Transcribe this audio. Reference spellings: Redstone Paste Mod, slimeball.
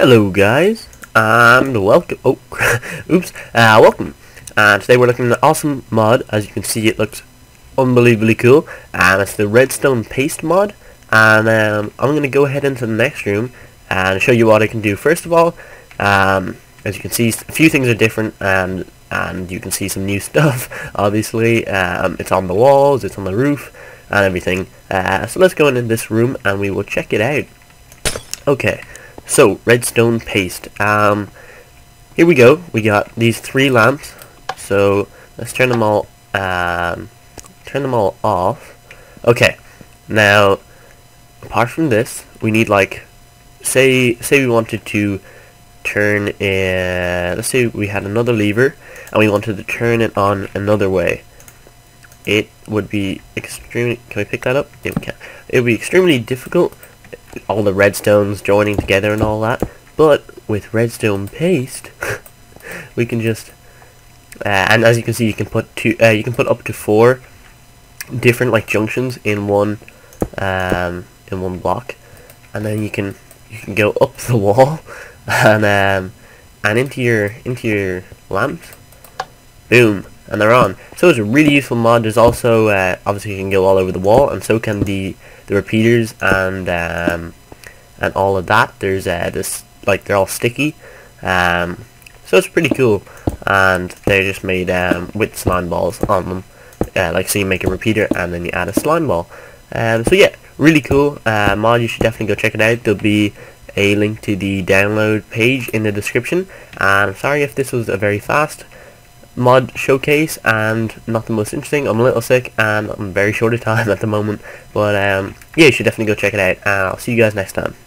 Hello guys, and welcome, oh, oops, welcome, and today we're looking at an awesome mod. As you can see, it looks unbelievably cool, and it's the Redstone Paste mod, and I'm going to go ahead into the next room and show you what I can do. First of all, as you can see, a few things are different, and you can see some new stuff, obviously. It's on the walls, it's on the roof, and everything, so let's go into this room and we will check it out. Okay. So, redstone paste. Here we go. We got these three lamps. So let's turn them all off. Okay. Now, apart from this, we need, like, say we wanted to turn in. Let's say we had another lever and we wanted to turn it on another way. It would be extremely. Can we pick that up? Yeah, we can. It would be extremely difficult. All the redstones joining together and all that, but with redstone paste we can just and as you can see, you can put up to four different, like, junctions in one block, and then you can go up the wall and into your lamps, boom, and they're on. So it's a really useful mod. There's also obviously you can go all over the wall, and so can the repeaters and all of that. There's this, like, they're all sticky, so it's pretty cool, and they're just made with slime balls on them, like, so you make a repeater and then you add a slime ball. So yeah, really cool mod. You should definitely go check it out. There'll be a link to the download page in the description, and I'm sorry if this was a very fast mod showcase and not the most interesting. I'm a little sick and I'm very short of time at the moment, but yeah, you should definitely go check it out, and I'll see you guys next time.